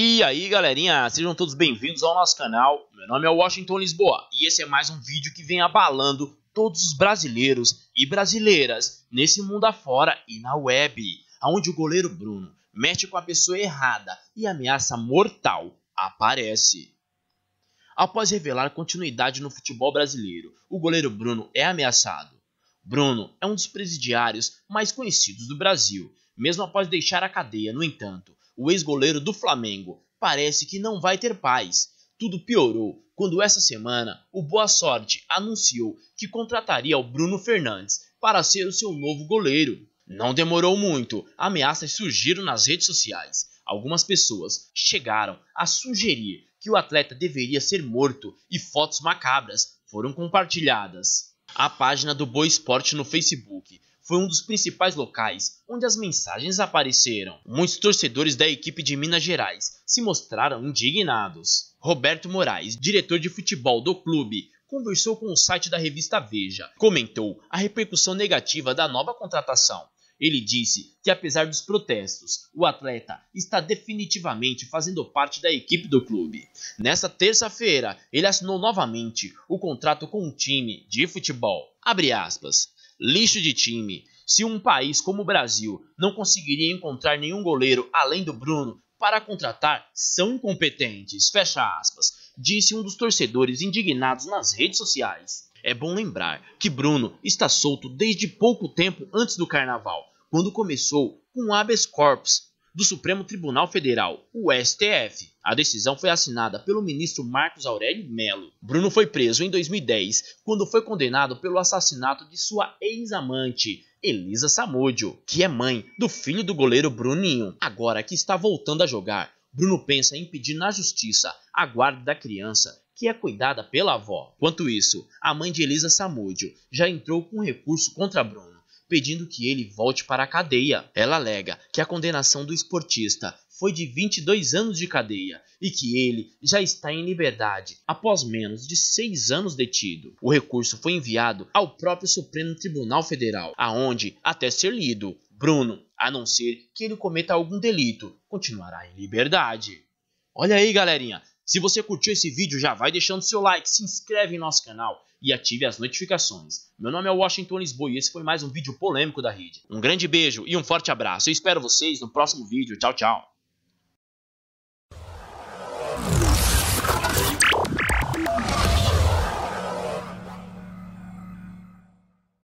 E aí galerinha, sejam todos bem-vindos ao nosso canal. Meu nome é Washington Lisboa e esse é mais um vídeo que vem abalando todos os brasileiros e brasileiras nesse mundo afora e na web, onde o goleiro Bruno mete com a pessoa errada e a ameaça mortal aparece. Após revelar continuidade no futebol brasileiro, o goleiro Bruno é ameaçado. Bruno é um dos presidiários mais conhecidos do Brasil. Mesmo após deixar a cadeia, no entanto, o ex-goleiro do Flamengo parece que não vai ter paz. Tudo piorou quando essa semana o Boa Sorte anunciou que contrataria o Bruno Fernandes para ser o seu novo goleiro. Não demorou muito, ameaças surgiram nas redes sociais. Algumas pessoas chegaram a sugerir que o atleta deveria ser morto e fotos macabras foram compartilhadas. A página do Boa Esporte no Facebook foi um dos principais locais onde as mensagens apareceram. Muitos torcedores da equipe de Minas Gerais se mostraram indignados. Roberto Moraes, diretor de futebol do clube, conversou com o site da revista Veja. Comentou a repercussão negativa da nova contratação. Ele disse que, apesar dos protestos, o atleta está definitivamente fazendo parte da equipe do clube. Nesta terça-feira, ele assinou novamente o contrato com um time de futebol. Abre aspas. Lixo de time. Se um país como o Brasil não conseguiria encontrar nenhum goleiro além do Bruno para contratar, são incompetentes. Fecha aspas, disse um dos torcedores indignados nas redes sociais. É bom lembrar que Bruno está solto desde pouco tempo antes do carnaval, quando começou com habeas corpus do Supremo Tribunal Federal, o STF. A decisão foi assinada pelo ministro Marcos Aurélio Mello. Bruno foi preso em 2010, quando foi condenado pelo assassinato de sua ex-amante, Eliza Samudio, que é mãe do filho do goleiro Bruninho. Agora que está voltando a jogar, Bruno pensa em pedir na justiça a guarda da criança, que é cuidada pela avó. Quanto isso, a mãe de Eliza Samudio já entrou com recurso contra Bruno, pedindo que ele volte para a cadeia. Ela alega que a condenação do esportista foi de 22 anos de cadeia e que ele já está em liberdade após menos de 6 anos detido. O recurso foi enviado ao próprio Supremo Tribunal Federal, aonde, até ser lido, Bruno, a não ser que ele cometa algum delito, continuará em liberdade. Olha aí, galerinha! Se você curtiu esse vídeo, já vai deixando seu like, se inscreve em nosso canal e ative as notificações. Meu nome é Washington Lisboa e esse foi mais um vídeo polêmico da rede. Um grande beijo e um forte abraço. Eu espero vocês no próximo vídeo. Tchau, tchau.